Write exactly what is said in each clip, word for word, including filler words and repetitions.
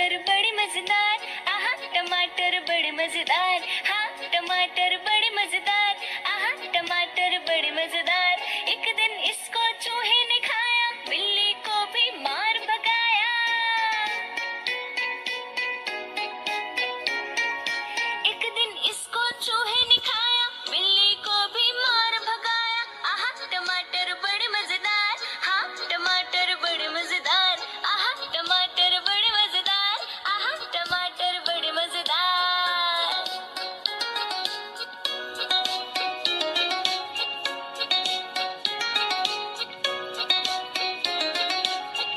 टमाटर बड़े मजेदार, आहा टमाटर बड़े मजेदार, हाँ टमाटर बड़े मजेदार, आहा टमाटर बड़े मजेदार। एक दिन इसको चूहे ने खाया, बिल्ली को भी मार भगाया। एक दिन इसको चूहे ने खाया, बिल्ली को भी मार भगाया। आहा टमाटर बड़े मजेदार, हाँ टमाटर बड़े मजेदार, आहा टमाटर बड़े मजेदार, आहा टमाटर बड़े मजेदार।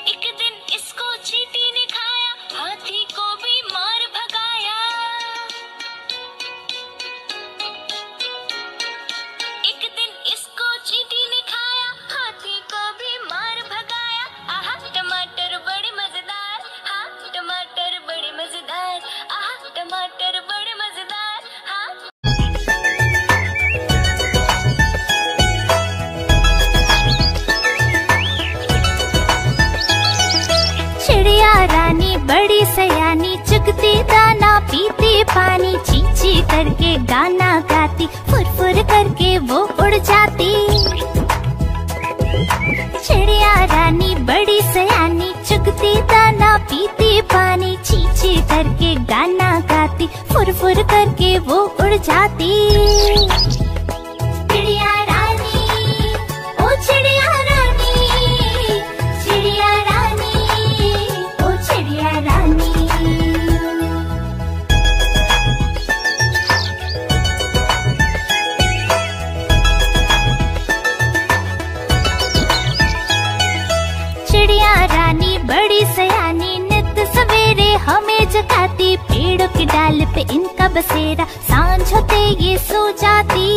एक दिन इसको चींटी ने खाया, हाथी को भी मार भगाया। एक दिन इसको चींटी ने खाया, हाथी को भी मार भगाया। आहा टमाटर बड़े मजेदार, हाँ टमाटर बड़े मजेदार, आहा टमाटर बड़े मजेदार, हाँ। चिड़िया रानी बड़ी सयानी, चुगती दाना पीती पानी, ची ची करके गाना गाती, फुर फुर करके वो उड़ जाती। चिड़िया रानी बड़ी सयानी, चुगती दाना पीती पानी, ची ची करके गाना गाती, फुर फुर करके वो उड़ जाती। चिड़िया रानी, ओ चिड़िया रानी, चिड़िया रानी, ओ चिड़िया रानी। चिड़िया रानी बड़ी सयानी, नित सवेरे हमें जगाती, पेड़ों की डाल पे इनका बसेरा, सांझ होते ये सो जाती।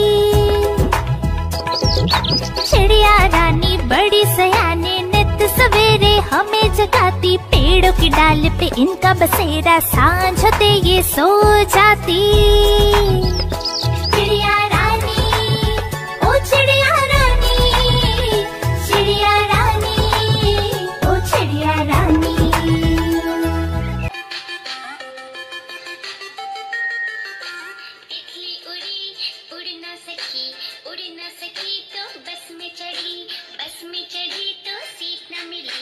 चिड़िया रानी बड़ी सयानी, नित सवेरे हमें जगाती, पेड़ों की डाल पे इनका बसेरा, सांझ होते ये सो जाती। चिड़िया रानी, ओ चिड़िया रानी, चिड़िया रानी, ओ चिड़िया रानी। तितली उड़ी उड़ ना सकी, उड़ ना सकी तो बस में चढ़ी, बस में चढ़ी तो सीट ना मिली,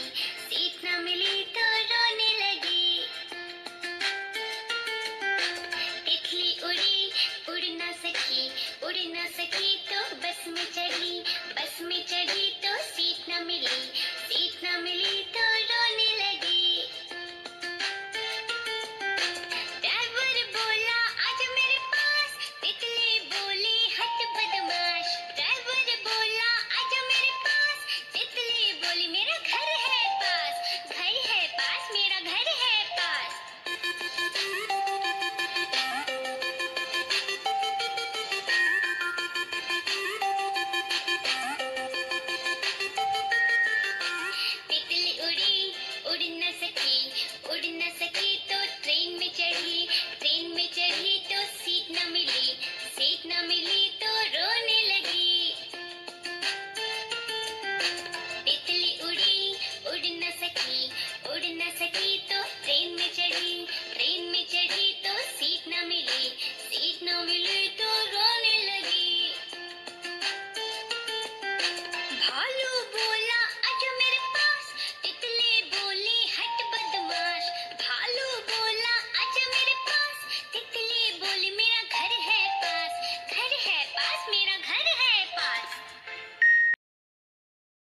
सीट ना मिली तो रोने लगी। तितली उड़ी उड़ ना सकी, उड़ ना सकी तो बस में चढ़ी, बस में चढ़ी तो सीट ना मिली, सीट ना मिली तो रो-